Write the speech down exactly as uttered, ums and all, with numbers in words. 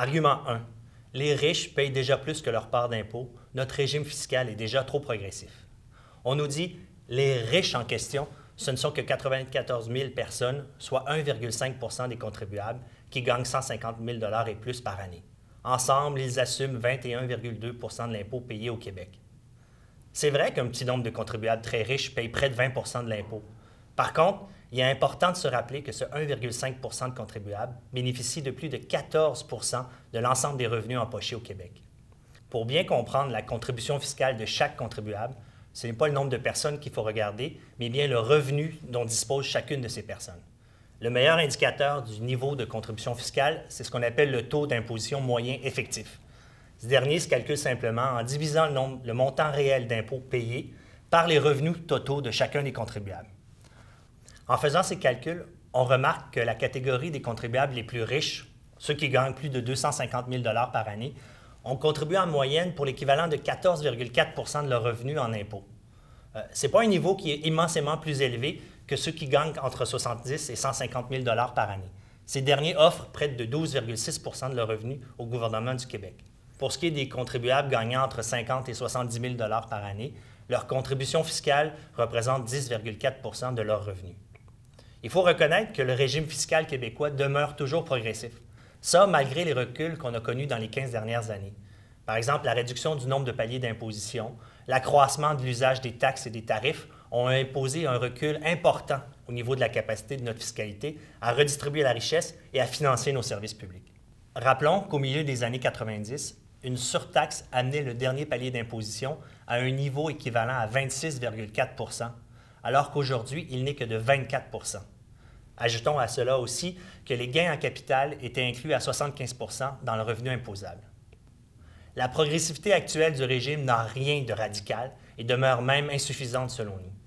Argument un. Les riches payent déjà plus que leur part d'impôt. Notre régime fiscal est déjà trop progressif. On nous dit « les riches en question », ce ne sont que quatre-vingt-quatorze mille personnes, soit un virgule cinq pour cent des contribuables, qui gagnent cent cinquante mille dollars et plus par année. Ensemble, ils assument vingt et un virgule deux pour cent de l'impôt payé au Québec. C'est vrai qu'un petit nombre de contribuables très riches payent près de vingt pour cent de l'impôt. Par contre, il est important de se rappeler que ce un virgule cinq pour cent de contribuables bénéficie de plus de quatorze pour cent de l'ensemble des revenus empochés au Québec. Pour bien comprendre la contribution fiscale de chaque contribuable, ce n'est pas le nombre de personnes qu'il faut regarder, mais bien le revenu dont dispose chacune de ces personnes. Le meilleur indicateur du niveau de contribution fiscale, c'est ce qu'on appelle le taux d'imposition moyen effectif. Ce dernier se calcule simplement en divisant le, nombre, le montant réel d'impôts payés par les revenus totaux de chacun des contribuables. En faisant ces calculs, on remarque que la catégorie des contribuables les plus riches, ceux qui gagnent plus de deux cent cinquante mille dollars par année, ont contribué en moyenne pour l'équivalent de quatorze virgule quatre pour cent de leurs revenus en impôts. Euh, ce n'est pas un niveau qui est immensément plus élevé que ceux qui gagnent entre soixante-dix et cent cinquante mille dollars par année. Ces derniers offrent près de douze virgule six pour cent de leurs revenus au gouvernement du Québec. Pour ce qui est des contribuables gagnant entre cinquante et soixante-dix mille dollars par année, leur contribution fiscale représente dix virgule quatre pour cent de leurs revenus. Il faut reconnaître que le régime fiscal québécois demeure toujours progressif. Ça, malgré les reculs qu'on a connus dans les quinze dernières années. Par exemple, la réduction du nombre de paliers d'imposition, l'accroissement de l'usage des taxes et des tarifs ont imposé un recul important au niveau de la capacité de notre fiscalité à redistribuer la richesse et à financer nos services publics. Rappelons qu'au milieu des années quatre-vingt-dix, une surtaxe amenait le dernier palier d'imposition à un niveau équivalent à vingt-six virgule quatre pour cent, alors qu'aujourd'hui, il n'est que de vingt-quatre pour cent. Ajoutons à cela aussi que les gains en capital étaient inclus à soixante-quinze pour cent dans le revenu imposable. La progressivité actuelle du régime n'a rien de radical et demeure même insuffisante selon nous.